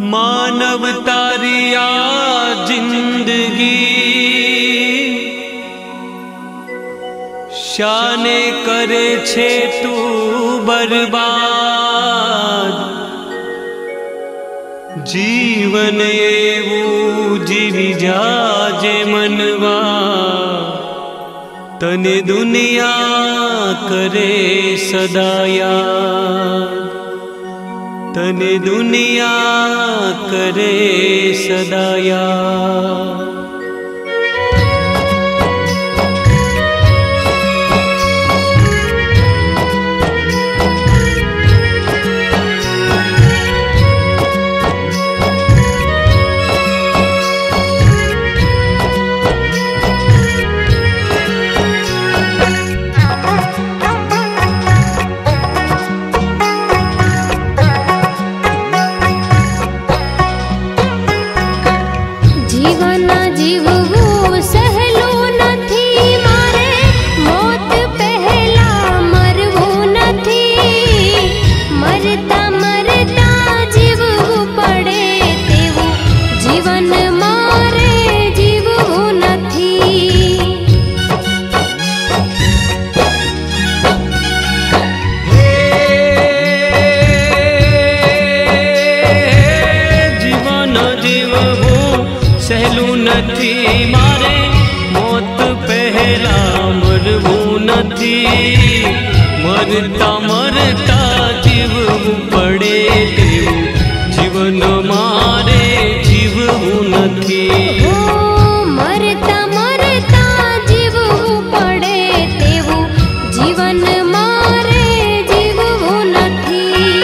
मानव तारिया जिंदगी शाने करे छे तू बर्बाद जीवन एवू जीवी जाजे मनवा तने दुनिया करे सदाया तने दुनिया करे सदाया। मारे मौत पहला मरवूं नथी मरता मरता जीववू पड़े तेवू जीवन मारे जीववू नथी मरता मरता जीववू पड़े तेवू जीवन मारे जीववू नथी।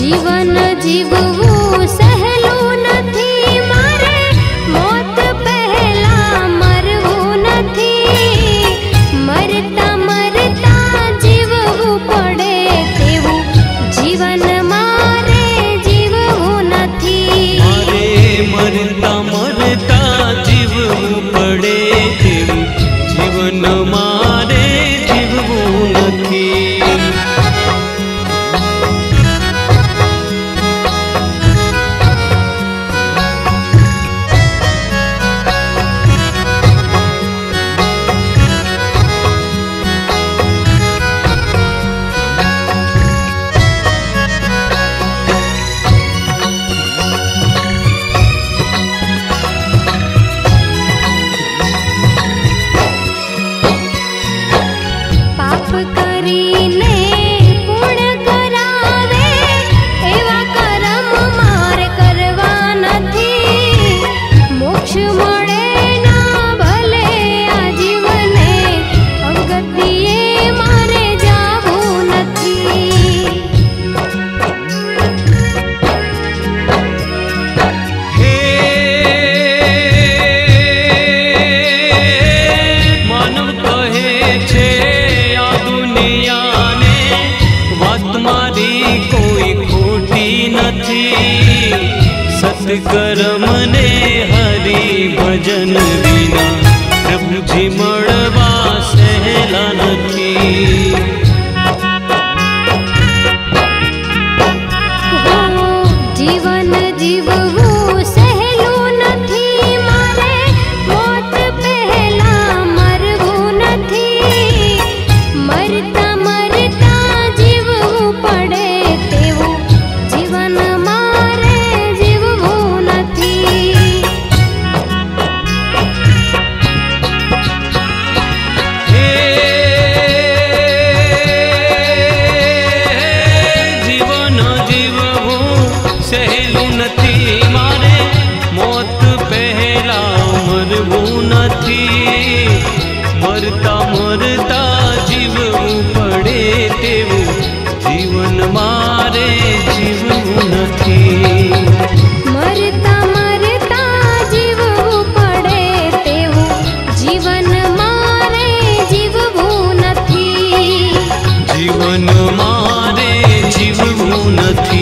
जीवन जीववू सहेलू नथी मारे मौत पहला मरवूं नथी मरता मरता जीववू पड़े तेवू जीवन मारे जीववू नथी मारे मरता मरता जीववू पड़े तेवू जीवन मारे जीववू नथी। सत्कर्म ने हरि भजन बिना प्रभुजी मळवा सहेला नथी। જીવવું નથી, મરતા મરતા જીવવું પડે તેવું જીવન મારે જીવવું નથી। મરતા મરતા જીવવું પડે તેવું જીવન મારે જીવવું નથી, જીવન મારે જીવવું નથી।